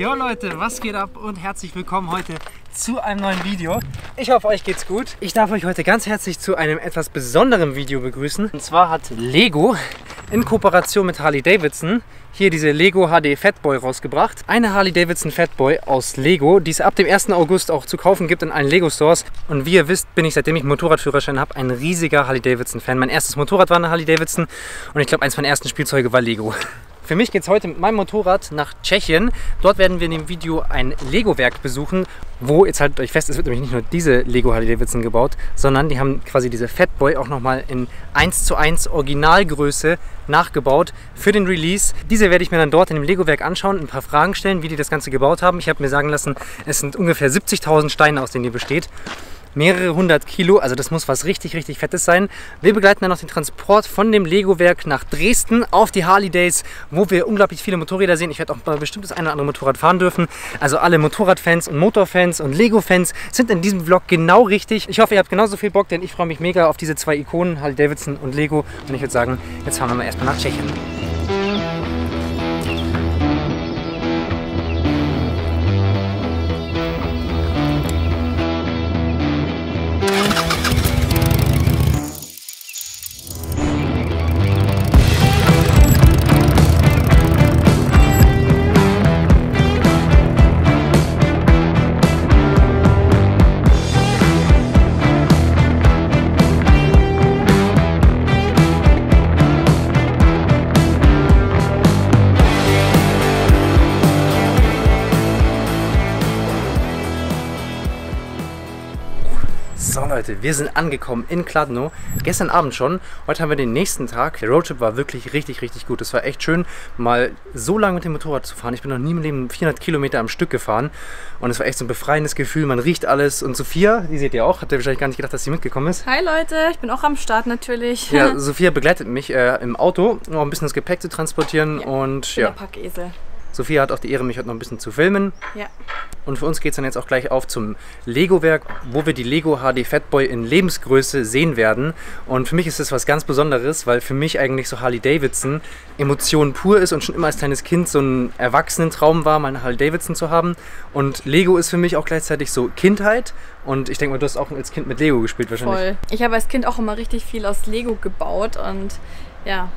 Jo Leute, was geht ab und herzlich willkommen heute zu einem neuen Video. Ich hoffe, euch geht's gut. Ich darf euch heute ganz herzlich zu einem etwas besonderen Video begrüßen. Und zwar hat Lego in Kooperation mit Harley-Davidson hier diese Lego HD Fatboy rausgebracht. Eine Harley-Davidson Fatboy aus Lego, die es ab dem 1. August auch zu kaufen gibt in allen Lego-Stores. Und wie ihr wisst, bin ich, seitdem ich Motorradführerschein habe, ein riesiger Harley-Davidson-Fan. Mein erstes Motorrad war eine Harley-Davidson und ich glaube, eins meiner ersten Spielzeuge war Lego. Für mich geht es heute mit meinem Motorrad nach Tschechien. Dort werden wir in dem Video ein Lego-Werk besuchen, wo, jetzt haltet euch fest, es wird nämlich nicht nur diese Lego Harley-Davidson gebaut, sondern die haben quasi diese Fatboy auch nochmal in 1:1 Originalgröße nachgebaut für den Release. Diese werde ich mir dann dort in dem Lego-Werk anschauen, ein paar Fragen stellen, wie die das Ganze gebaut haben. Ich habe mir sagen lassen, es sind ungefähr 70.000 Steine, aus denen die besteht. Mehrere hundert Kilo, also das muss was richtig, richtig Fettes sein. Wir begleiten dann noch den Transport von dem Lego-Werk nach Dresden auf die Harley-Days, wo wir unglaublich viele Motorräder sehen. Ich werde auch mal bestimmt das eine oder andere Motorrad fahren dürfen. Also alle Motorradfans und Motorfans und Lego-Fans sind in diesem Vlog genau richtig. Ich hoffe, ihr habt genauso viel Bock, denn ich freue mich mega auf diese zwei Ikonen, Harley-Davidson und Lego. Und ich würde sagen, jetzt fahren wir mal erstmal nach Tschechien. So Leute, wir sind angekommen in Kladno, gestern Abend schon, heute haben wir den nächsten Tag. Der Roadtrip war wirklich richtig, richtig gut. Es war echt schön, mal so lange mit dem Motorrad zu fahren. Ich bin noch nie im Leben 400 Kilometer am Stück gefahren und es war echt so ein befreiendes Gefühl, man riecht alles. Und Sophia, die seht ihr auch, habt ihr wahrscheinlich gar nicht gedacht, dass sie mitgekommen ist. Hi Leute, ich bin auch am Start natürlich. Ja, Sophia begleitet mich im Auto, um auch ein bisschen das Gepäck zu transportieren. Ja, und ich bin der Packesel. Sophia hat auch die Ehre, mich heute noch ein bisschen zu filmen. Ja. Und für uns geht es dann jetzt auch gleich auf zum Lego-Werk, wo wir die Lego HD Fatboy in Lebensgröße sehen werden. Und für mich ist das was ganz Besonderes, weil für mich eigentlich so Harley-Davidson Emotionen pur ist und schon immer als kleines Kind so ein Erwachsenentraum war, mal eine Harley-Davidson zu haben. Und Lego ist für mich auch gleichzeitig so Kindheit. Und ich denke mal, du hast auch als Kind mit Lego gespielt wahrscheinlich. Voll. Ich habe als Kind auch immer richtig viel aus Lego gebaut und ja.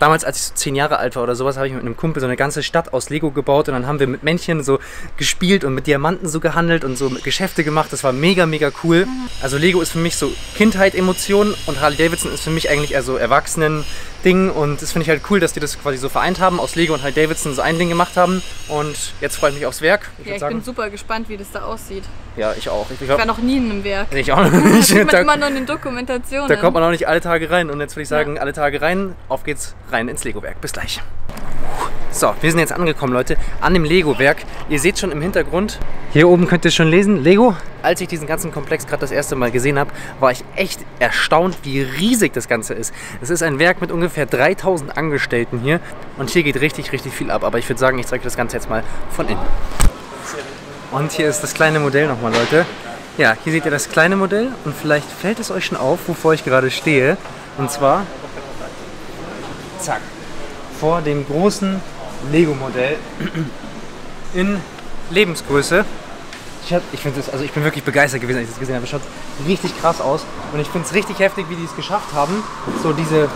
Damals, als ich so 10 Jahre alt war oder sowas, habe ich mit einem Kumpel so eine ganze Stadt aus Lego gebaut und dann haben wir mit Männchen so gespielt und mit Diamanten so gehandelt und so Geschäfte gemacht. Das war mega, mega cool. Also Lego ist für mich so Kindheit-Emotionen und Harley-Davidson ist für mich eigentlich eher so Erwachsenen-Ding und das finde ich halt cool, dass die das quasi so vereint haben, aus Lego und Harley-Davidson so ein Ding gemacht haben und jetzt freue ich mich aufs Werk. Ich bin super gespannt, wie das da aussieht. Ja, ich auch. Ich war noch nie in einem Werk. Ich auch noch nicht. Das sieht man immer nur in den Dokumentationen. Da kommt man auch nicht alle Tage rein und jetzt würde ich sagen, alle Tage rein, auf geht's rein ins Lego-Werk. Bis gleich. So, wir sind jetzt angekommen, Leute, an dem Lego-Werk. Ihr seht schon im Hintergrund, hier oben könnt ihr schon lesen, Lego. Als ich diesen ganzen Komplex gerade das erste Mal gesehen habe, war ich echt erstaunt, wie riesig das Ganze ist. Es ist ein Werk mit ungefähr 3000 Angestellten hier und hier geht richtig, richtig viel ab. Aber ich würde sagen, ich zeige euch das Ganze jetzt mal von innen. Und hier ist das kleine Modell nochmal, Leute. Ja, hier seht ihr das kleine Modell und vielleicht fällt es euch schon auf, wovor ich gerade stehe. Und zwar, zack, vor dem großen Lego-Modell in Lebensgröße. Ich bin wirklich begeistert gewesen, als ich das gesehen habe. Es schaut richtig krass aus und ich finde es richtig heftig, wie die es geschafft haben, so diese,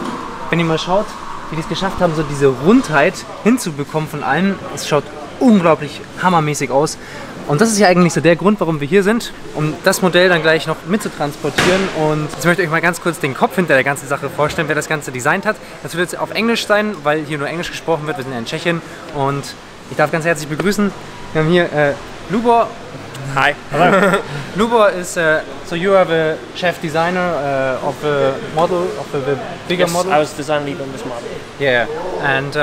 wenn ihr mal schaut, wie die es geschafft haben, so diese Rundheit hinzubekommen von allem. Es schaut unglaublich hammermäßig aus. Und das ist ja eigentlich so der Grund, warum wir hier sind, um das Modell dann gleich noch mitzutransportieren. Und jetzt möchte ich euch mal ganz kurz den Kopf hinter der ganzen Sache vorstellen, wer das Ganze designt hat. Das wird jetzt auf Englisch sein, weil hier nur Englisch gesprochen wird. Wir sind ja in Tschechien und ich darf ganz herzlich begrüßen. Wir haben hier Lubor. Hi. Hello. Lubor is, so you are the chef designer of the model, of the bigger model? Yes, I was designing this model. Yeah, and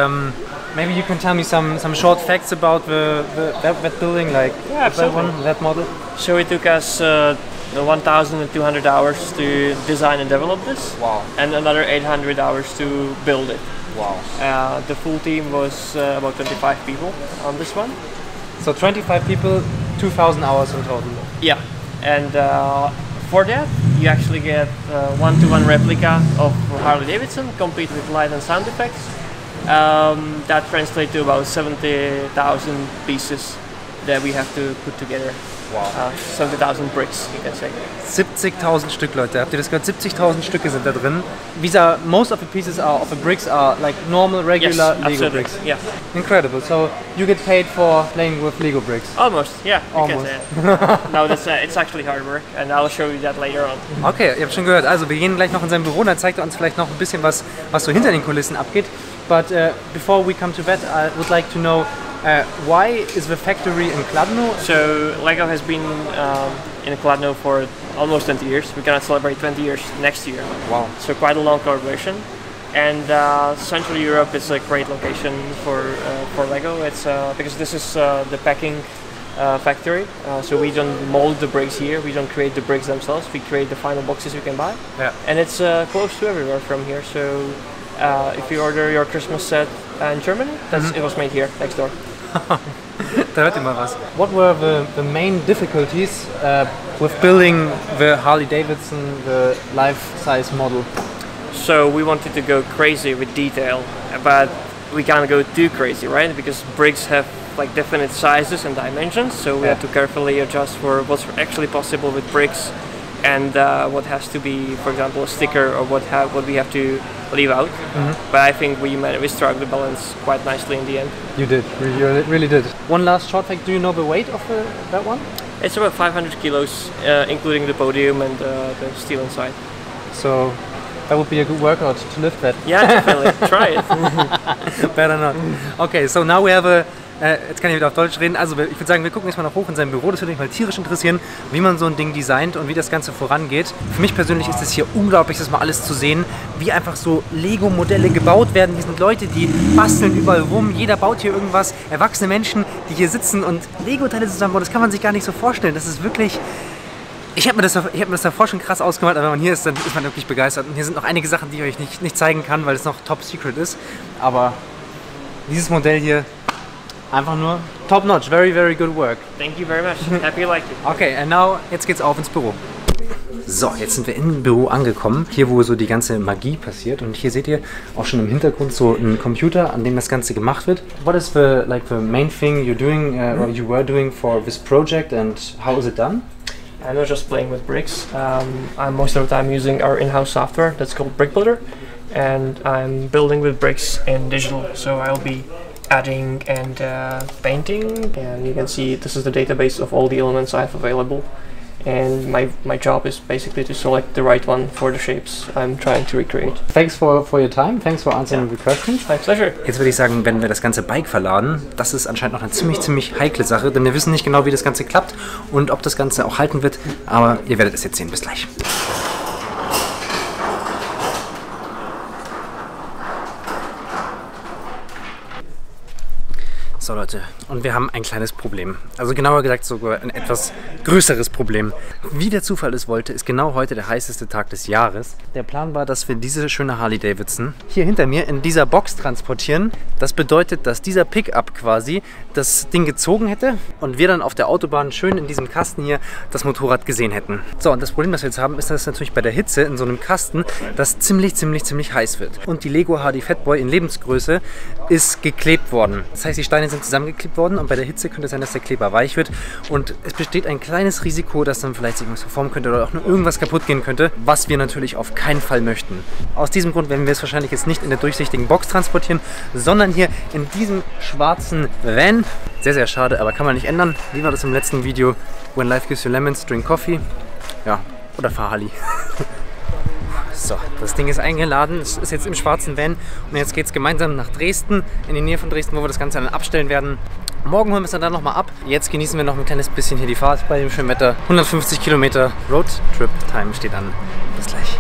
maybe you can tell me some short facts about that building, like that model. So it took us 1,200 hours to design and develop this. Wow. And another 800 hours to build it. Wow. The full team was about 25 people on this one. So 25 people, 2,000 hours in total. Yeah. And for that, you actually get one-to-one replica of Harley-Davidson, complete with light and sound effects. That translates to about 70,000 pieces that we have to put together. Wow. 70,000 bricks, you can say. 70,000 Stück, Leute. Habt ihr das gehört? 70,000 Stücke sind da drin. These are, most of the pieces are, of the bricks are like normal, regular Lego bricks. Yeah. Incredible. So you get paid for playing with Lego bricks. Almost, yeah. Almost. No, that's, it's actually hard work and I'll show you that later on. Okay, ihr habt schon gehört. Also wir gehen gleich noch in sein Büro, dann zeigt er uns vielleicht noch ein bisschen was, was so hinter den Kulissen abgeht. But before we come to that, I would like to know why is the factory in Kladno? So Lego has been in Kladno for almost 20 years. We're gonna celebrate 20 years next year. Wow! So quite a long collaboration. And Central Europe is a great location for Lego. It's because this is the packing factory. So we don't mold the bricks here. We don't create the bricks themselves. We create the final boxes we can buy. Yeah. And it's close to everywhere from here. So if you order your Christmas set in Germany, that's it was made here next door. Da hört ihr mal was. What were the main difficulties with building the Harley-Davidson, the life-size model? So we wanted to go crazy with detail, but we can't go too crazy, right? Because bricks have like definite sizes and dimensions, so we had to carefully adjust for what's actually possible with bricks and what has to be, for example, a sticker or what we have to leave out. But I think we struck the balance quite nicely in the end. You did, you really did. One last short fact, do you know the weight of that one? It's about 500 kilos, including the podium and the steel inside. So that would be a good workout to lift that. Yeah, definitely, try it. Better not. Okay, so now we have a jetzt kann ich wieder auf Deutsch reden. Also ich würde sagen, wir gucken jetzt mal noch hoch in seinem Büro. Das würde mich mal tierisch interessieren, wie man so ein Ding designt und wie das Ganze vorangeht. Für mich persönlich ist es hier unglaublich, das mal alles zu sehen, wie einfach so Lego-Modelle gebaut werden. Hier sind Leute, die basteln überall rum. Jeder baut hier irgendwas. Erwachsene Menschen, die hier sitzen und Lego-Teile zusammenbauen. Das kann man sich gar nicht so vorstellen. Das ist wirklich... Ich hab mir das davor schon krass ausgemalt, aber wenn man hier ist, dann ist man wirklich begeistert. Und hier sind noch einige Sachen, die ich euch nicht zeigen kann, weil es noch top secret ist. Aber dieses Modell hier... Einfach nur top notch, very, very good work. Thank you very much. Happy you liked it. Okay, and now jetzt geht's auf ins Büro. So, jetzt sind wir im Büro angekommen, hier wo so die ganze Magie passiert. Und hier seht ihr auch schon im Hintergrund so einen Computer, an dem das Ganze gemacht wird. What is the like the main thing you're doing or you were doing for this project and how is it done? I'm not just playing with bricks. I'm most of the time using our in-house software that's called Brick Builder, and I'm building with bricks in digital. So I'll be adding and painting, and you can see this is the database of all the elements I have available, and my job is basically to select the right one for the shapes I'm trying to recreate. Thanks for your time, thanks for answering the questions. My pleasure. Jetzt würde ich sagen, wenn wir das ganze Bike verladen, das ist anscheinend noch eine ziemlich heikle Sache, denn wir wissen nicht genau, wie das Ganze klappt und ob das Ganze auch halten wird, aber ihr werdet es jetzt sehen. Bis gleich. So Leute, und wir haben ein kleines Problem. Also genauer gesagt sogar ein etwas größeres Problem. Wie der Zufall es wollte, ist genau heute der heißeste Tag des Jahres. Der Plan war, dass wir diese schöne Harley-Davidson hier hinter mir in dieser Box transportieren. Das bedeutet, dass dieser Pickup quasi das Ding gezogen hätte und wir dann auf der Autobahn schön in diesem Kasten hier das Motorrad gesehen hätten. So, und das Problem, das wir jetzt haben, ist, dass es natürlich bei der Hitze in so einem Kasten das ziemlich heiß wird. Und die Lego Harley Fatboy in Lebensgröße ist geklebt worden. Das heißt, die Steine sind zusammengeklebt worden und bei der Hitze könnte es sein, dass der Kleber weich wird und es besteht ein kleines Risiko, dass dann vielleicht irgendwas verformen könnte oder auch nur irgendwas kaputt gehen könnte, was wir natürlich auf keinen Fall möchten. Aus diesem Grund werden wir es wahrscheinlich jetzt nicht in der durchsichtigen Box transportieren, sondern hier in diesem schwarzen Van. Sehr, sehr schade, aber kann man nicht ändern. Wie war das im letzten Video? When life gives you lemons, drink coffee. Ja, oder fahr Harley. So, das Ding ist eingeladen, es ist jetzt im schwarzen Van und jetzt geht es gemeinsam nach Dresden, in die Nähe von Dresden, wo wir das Ganze dann abstellen werden. Morgen holen wir es dann nochmal ab. Jetzt genießen wir noch ein kleines bisschen hier die Fahrt bei dem schönen Wetter. 150 Kilometer Road-Trip-Time steht an. Bis gleich.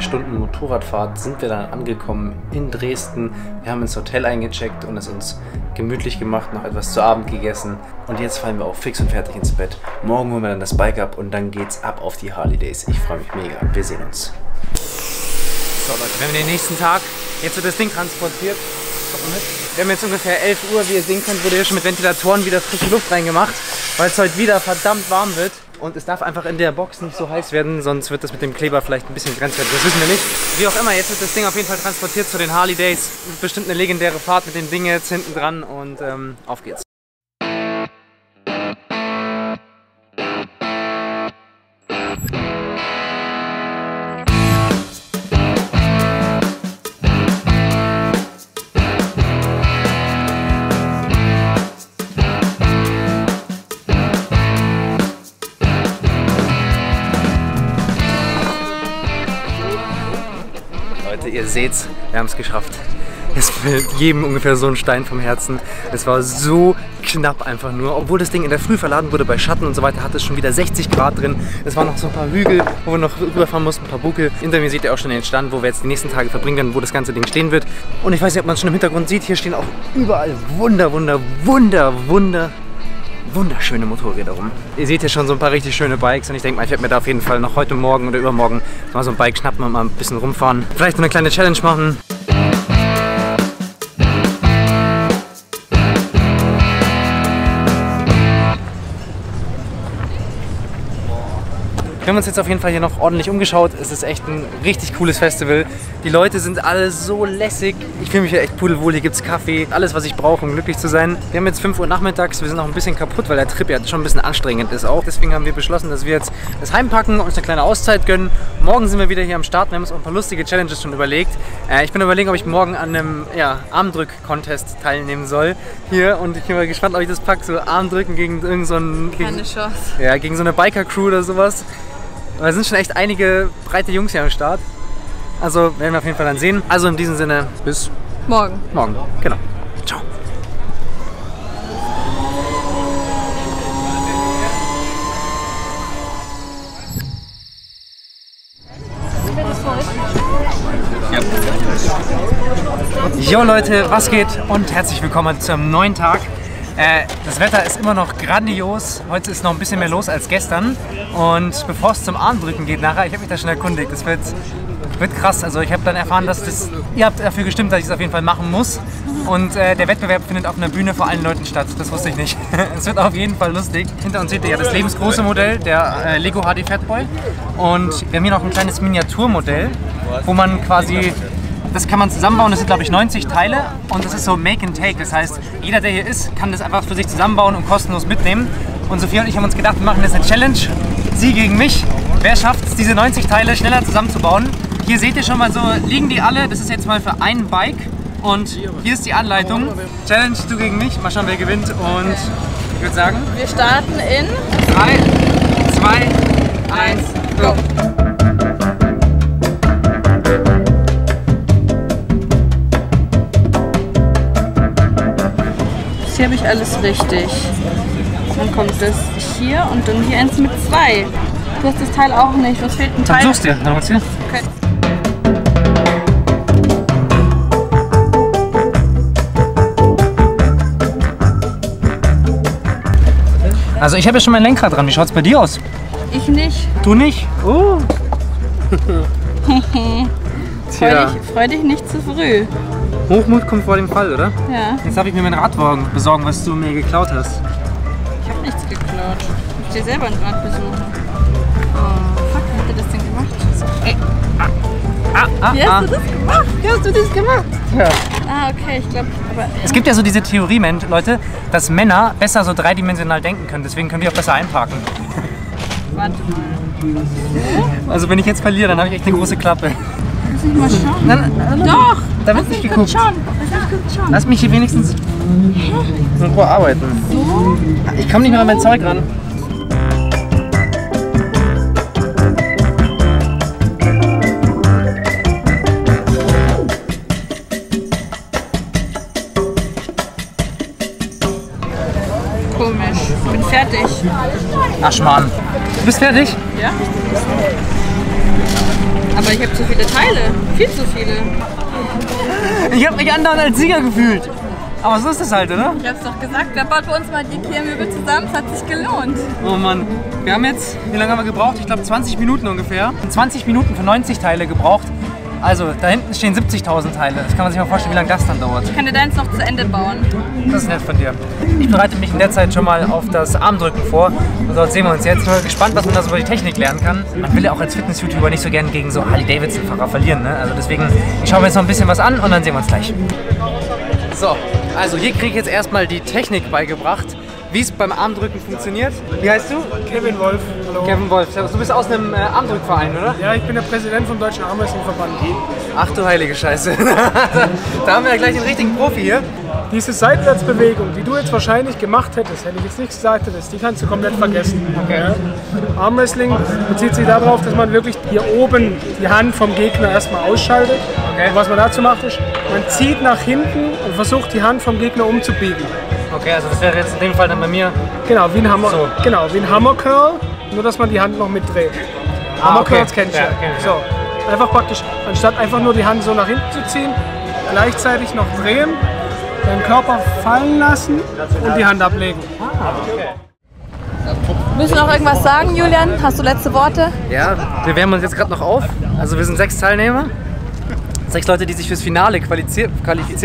2 Stunden Motorradfahrt sind wir dann angekommen in Dresden. Wir haben ins Hotel eingecheckt und es uns gemütlich gemacht, noch etwas zu Abend gegessen. Und jetzt fallen wir auch fix und fertig ins Bett. Morgen holen wir dann das Bike ab und dann geht's ab auf die Harley-Days. Ich freue mich mega. Wir sehen uns. So Leute, wir haben den nächsten Tag. Jetzt wird das Ding transportiert. Wir haben jetzt ungefähr 11 Uhr. Wie ihr sehen könnt, wurde hier schon mit Ventilatoren wieder frische Luft reingemacht, weil es heute wieder verdammt warm wird. Und es darf einfach in der Box nicht so heiß werden, sonst wird das mit dem Kleber vielleicht ein bisschen grenzwertig. Das wissen wir nicht. Wie auch immer, jetzt wird das Ding auf jeden Fall transportiert zu den Harley-Days. Bestimmt eine legendäre Fahrt mit dem Ding jetzt hinten dran und auf geht's. Ihr seht's, wir haben es geschafft. Es fällt jedem ungefähr so ein Stein vom Herzen. Es war so knapp einfach nur. Obwohl das Ding in der Früh verladen wurde bei Schatten und so weiter, hatte es schon wieder 60 Grad drin. Es waren noch so ein paar Hügel, wo wir noch rüberfahren mussten, ein paar Buckel. Hinter mir seht ihr auch schon den Stand, wo wir jetzt die nächsten Tage verbringen werden, wo das ganze Ding stehen wird. Und ich weiß nicht, ob man es schon im Hintergrund sieht, hier stehen auch überall wunderschöne Motorräder rum. Ihr seht hier schon so ein paar richtig schöne Bikes und ich denke mal, ich werde mir da auf jeden Fall noch heute Morgen oder übermorgen mal so ein Bike schnappen und mal ein bisschen rumfahren. Vielleicht eine kleine Challenge machen. Wir haben uns jetzt auf jeden Fall hier noch ordentlich umgeschaut. Es ist echt ein richtig cooles Festival. Die Leute sind alle so lässig. Ich fühle mich hier echt pudelwohl. Hier gibt es Kaffee, alles was ich brauche, um glücklich zu sein. Wir haben jetzt 5 Uhr nachmittags. Wir sind noch ein bisschen kaputt, weil der Trip ja schon ein bisschen anstrengend ist auch. Deswegen haben wir beschlossen, dass wir jetzt das heimpacken, uns eine kleine Auszeit gönnen. Morgen sind wir wieder hier am Start. Wir haben uns auch ein paar lustige Challenges schon überlegt. Ich bin überlegen, ob ich morgen an einem Armdrück-Contest teilnehmen soll. Hier, und ich bin mal gespannt, ob ich das packe. So Armdrücken gegen irgendeinen... Keine Chance. Ja, gegen so eine Biker-Crew oder sowas. Da sind schon echt einige breite Jungs hier am Start. Also werden wir auf jeden Fall dann sehen. Also in diesem Sinne, bis morgen. Morgen, genau. Ciao. Jo Leute, was geht? Und herzlich willkommen zum neuen Tag. Das Wetter ist immer noch grandios. Heute ist noch ein bisschen mehr los als gestern. Und bevor es zum Armdrücken geht nachher, ich habe mich da schon erkundigt. Das wird krass. Also ich habe dann erfahren, dass ihr habt dafür gestimmt, dass ich es auf jeden Fall machen muss. Und der Wettbewerb findet auf einer Bühne vor allen Leuten statt. Das wusste ich nicht. Es wird auf jeden Fall lustig. Hinter uns seht ihr ja das lebensgroße Modell, der Lego HD Fatboy. Und wir haben hier noch ein kleines Miniaturmodell, wo man quasi... Das kann man zusammenbauen, das sind glaube ich 90 Teile und das ist so Make and Take, das heißt, jeder der hier ist, kann das einfach für sich zusammenbauen und kostenlos mitnehmen. Und Sophia und ich haben uns gedacht, wir machen jetzt eine Challenge, sie gegen mich. Wer schafft es, diese 90 Teile schneller zusammenzubauen? Hier seht ihr schon mal so, liegen die alle, das ist jetzt mal für ein Bike und hier ist die Anleitung. Challenge, du gegen mich, mal schauen wer gewinnt und ich würde sagen... Wir starten in 3, 2, 1, go! Hier habe ich alles richtig. Dann kommt das hier und dann hier eins mit 2. Du hast das Teil auch nicht, was fehlt ein Teil? Dann suchst du dir, dann holst du dir. Okay. Also ich habe ja schon mein Lenkrad dran, wie schaut es bei dir aus? Ich nicht. Du nicht? Oh! Freu dich nicht zu früh. Hochmut kommt vor dem Fall, oder? Ja. Jetzt habe ich mir meinen Radwagen besorgen, was du mir geklaut hast. Ich habe nichts geklaut. Ich muss dir selber ein Rad besuchen. Oh, fuck, wer hat das denn gemacht? Ey. Wie hast du das gemacht? Ja. Ah, okay, ich glaube... Es gibt ja so diese Theorie, Leute, dass Männer besser so dreidimensional denken können. Deswegen können die auch besser einparken. Warte mal. So? Also wenn ich jetzt verliere, dann habe ich echt eine große Klappe. Lass mich mal schauen. Nein, doch! Da wird nicht geguckt. Lass mich hier wenigstens in Ruhe arbeiten. So? Ich komme nicht mehr an mein Zeug ran. Komisch. Ich bin fertig. Ach Schmarrn. Du bist fertig? Ja. Aber ich habe zu viele Teile. Viel zu viele. Ich habe mich andauernd als Sieger gefühlt. Aber so ist das halt, oder? Ich hab's doch gesagt, wer baut bei uns mal die Kehrmöbel zusammen, es hat sich gelohnt. Oh Mann, wir haben jetzt, wie lange haben wir gebraucht? Ich glaube 20 Minuten ungefähr. 20 Minuten für 90 Teile gebraucht. Also, da hinten stehen 70.000 Teile. Das kann man sich mal vorstellen, wie lange das dann dauert. Ich kann dir deins noch zu Ende bauen. Das ist nett von dir. Ich bereite mich in der Zeit schon mal auf das Armdrücken vor. Und dort sehen wir uns jetzt. Ich bin gespannt, was man da so über die Technik lernen kann. Man will ja auch als Fitness-YouTuber nicht so gerne gegen so Harley-Davidson-Fahrer verlieren, ne? Also deswegen, ich schaue mir jetzt noch ein bisschen was an und dann sehen wir uns gleich. So, also hier kriege ich jetzt erstmal die Technik beigebracht, wie es beim Armdrücken funktioniert. Wie heißt du? Kevin Wolf. Hallo. Kevin Wolf. Du bist aus einem Armdrückverein, oder? Ja, ich bin der Präsident vom Deutschen Armwrestlingverband. Ach du heilige Scheiße. Da haben wir ja gleich den richtigen Profi hier. Diese Seitwärtsbewegung, die du jetzt wahrscheinlich gemacht hättest, hätte ich jetzt nicht gesagt hättest, die kannst du komplett vergessen. Okay. Ja? Armwrestling bezieht sich darauf, dass man wirklich hier oben die Hand vom Gegner erstmal ausschaltet. Okay. Und was man dazu macht ist, man zieht nach hinten und versucht die Hand vom Gegner umzubiegen. Okay, also das wäre jetzt in dem Fall dann bei mir. Genau, wie ein Hammer, so. Genau, wie ein Hammer Curl, nur dass man die Hand noch mitdreht. Hammer Curl, das kennt ihr. So, einfach praktisch, anstatt einfach nur die Hand so nach hinten zu ziehen, gleichzeitig noch drehen, den Körper fallen lassen und die Hand ablegen. Ah, okay. Müssen wir noch irgendwas sagen, Julian? Hast du letzte Worte? Ja, wir wärmen uns jetzt gerade noch auf. Also wir sind 6 Teilnehmer. 6 Leute, die sich fürs Finale qualifiziert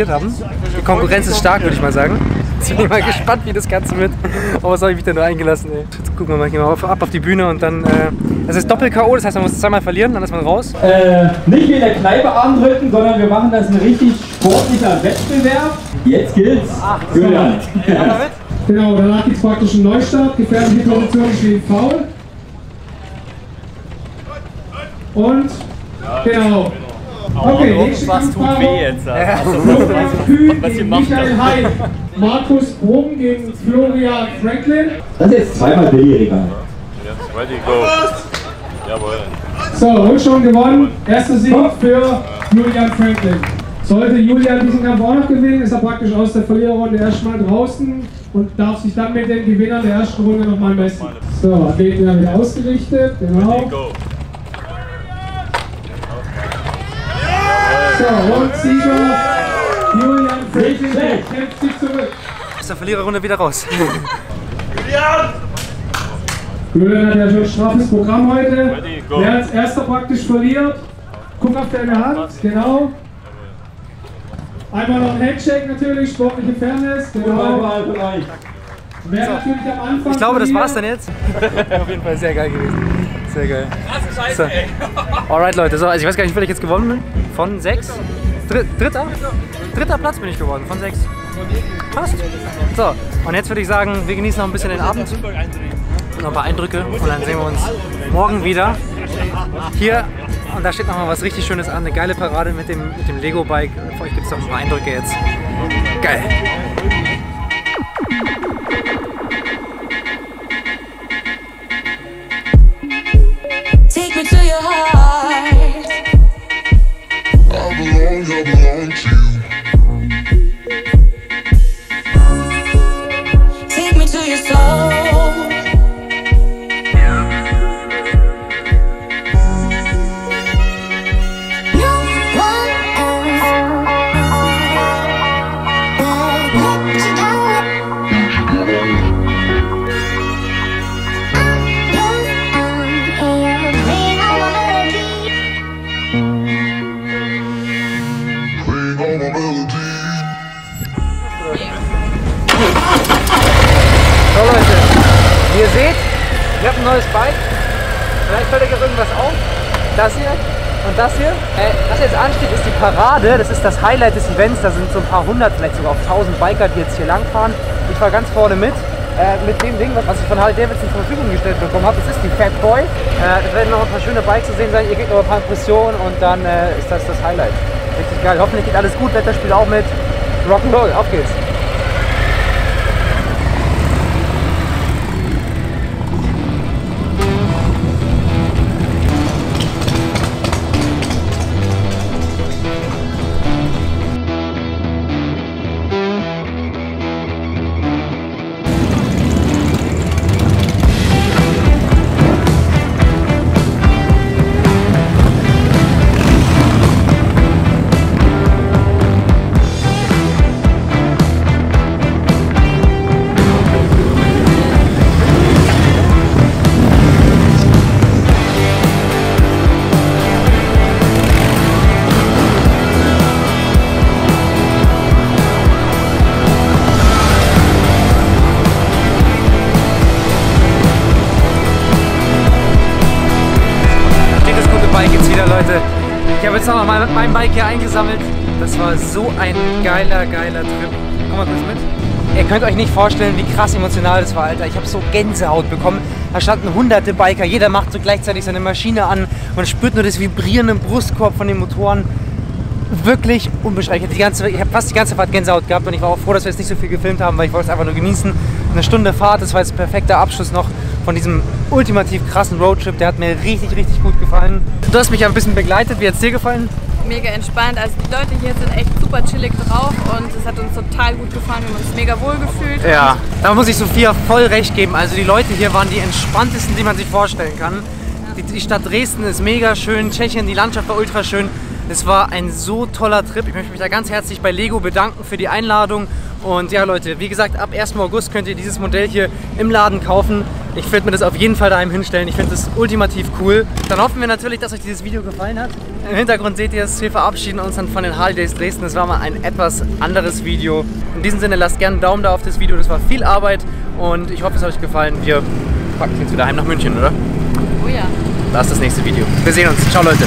haben. Die Konkurrenz ist stark, würde ich mal sagen. Jetzt bin ich mal gespannt, wie das Ganze wird. Aber was habe ich mich da nur eingelassen, ey. Jetzt gucken wir mal, gehen wir ab auf die Bühne und dann... Es ist Doppel-K.O., das heißt, man muss zweimal verlieren, dann ist man raus. Nicht wie in der Kneipe armdrücken, sondern wir machen das ein richtig sportlicher Wettbewerb. Jetzt gilt's. Ach, Julian. Genau, danach gibt's praktisch einen Neustart. Gefährliche Position steht faul. Und... Genau. Okay, was tut weh jetzt? Was ihr macht. Markus Brom gegen Florian Franklin. Das ist jetzt zweimal billiger. Jetzt ready, go. Jawohl. So, und schon gewonnen. Erster Sieg für Julian Franklin. Sollte Julian diesen Kampf auch noch gewinnen, ist er praktisch aus der Verliererrunde erstmal draußen und darf sich dann mit den Gewinnern der ersten Runde nochmal messen. So, Athleten haben wir ausgerichtet. Genau. So, und Sieger Julian Franklin kämpft sich zurück. Aus der Verliererrunde wieder raus. Julian! Julian hat ja schon ein straffes Programm heute. Wer als erster praktisch verliert, guck auf deine Hand, genau. Einmal noch ein Handshake natürlich, sportliche Fairness, genau. Wer natürlich am Anfang. Ich glaube, das war's dann jetzt. Auf jeden Fall sehr geil gewesen. Sehr geil. So. Alright Leute, so, also ich weiß gar nicht, wie viel ich jetzt gewonnen bin. Von 6? Dritter Platz bin ich geworden, von 6. Passt. So, und jetzt würde ich sagen, wir genießen noch ein bisschen den Abend. Noch ein paar Eindrücke und dann sehen wir uns morgen wieder. Hier, und da steht nochmal was richtig Schönes an, eine geile Parade mit dem Lego-Bike. Für euch gibt es noch ein paar Eindrücke jetzt. Geil. Take me to your heart. I belong to you. Take me to your soul. Ihr seht, ich habe ein neues Bike, vielleicht fällt euch jetzt irgendwas auf, das hier und das hier. Was jetzt ansteht, ist die Parade, das ist das Highlight des Events, da sind so ein paar hundert, vielleicht sogar auch 1000 Biker, die jetzt hier lang fahren. Ich fahre ganz vorne mit dem Ding, was ich von Harley-Davidson zur Verfügung gestellt bekommen habe, das ist die Fat Boy. Es werden noch ein paar schöne Bikes zu sehen sein, ihr kriegt noch ein paar Impressionen und dann ist das das Highlight. Richtig geil, hoffentlich geht alles gut, Wetter spielt auch mit. Rock'n'Roll, auf geht's. habe jetzt auch mal mit meinem Bike hier eingesammelt. Das war so ein geiler Trip. Komm mal kurz mit. Ihr könnt euch nicht vorstellen, wie krass emotional das war, Alter. Ich habe so Gänsehaut bekommen. Da standen hunderte Biker. Jeder macht so gleichzeitig seine Maschine an. Man spürt nur das Vibrieren im Brustkorb von den Motoren. Wirklich unbeschreiblich. Ich habe fast die ganze Fahrt Gänsehaut gehabt und ich war auch froh, dass wir jetzt nicht so viel gefilmt haben, weil ich wollte es einfach nur genießen. Eine Stunde Fahrt, das war jetzt ein perfekter Abschluss noch von diesem ultimativ krassen Roadtrip. Der hat mir richtig gut gefallen. Du hast mich ein bisschen begleitet. Wie hat es dir gefallen? Mega entspannt. Also die Leute hier sind echt super chillig drauf und es hat uns total gut gefallen. Wir haben uns mega wohl gefühlt. Ja, da muss ich Sophia voll recht geben. Also die Leute hier waren die entspanntesten, die man sich vorstellen kann. Ja. Die Stadt Dresden ist mega schön. Tschechien, die Landschaft war ultra schön. Es war ein so toller Trip. Ich möchte mich da ganz herzlich bei Lego bedanken für die Einladung. Und ja Leute, wie gesagt, ab 1. August könnt ihr dieses Modell hier im Laden kaufen. Ich werde mir das auf jeden Fall daheim hinstellen. Ich finde es ultimativ cool. Dann hoffen wir natürlich, dass euch dieses Video gefallen hat. Im Hintergrund seht ihr es. Wir verabschieden uns dann von den Harley-Days Dresden. Das war mal ein etwas anderes Video. In diesem Sinne, lasst gerne einen Daumen da auf das Video. Das war viel Arbeit und ich hoffe, es hat euch gefallen. Wir packen jetzt wieder heim nach München, oder? Oh ja. Das ist das nächste Video. Wir sehen uns. Ciao Leute.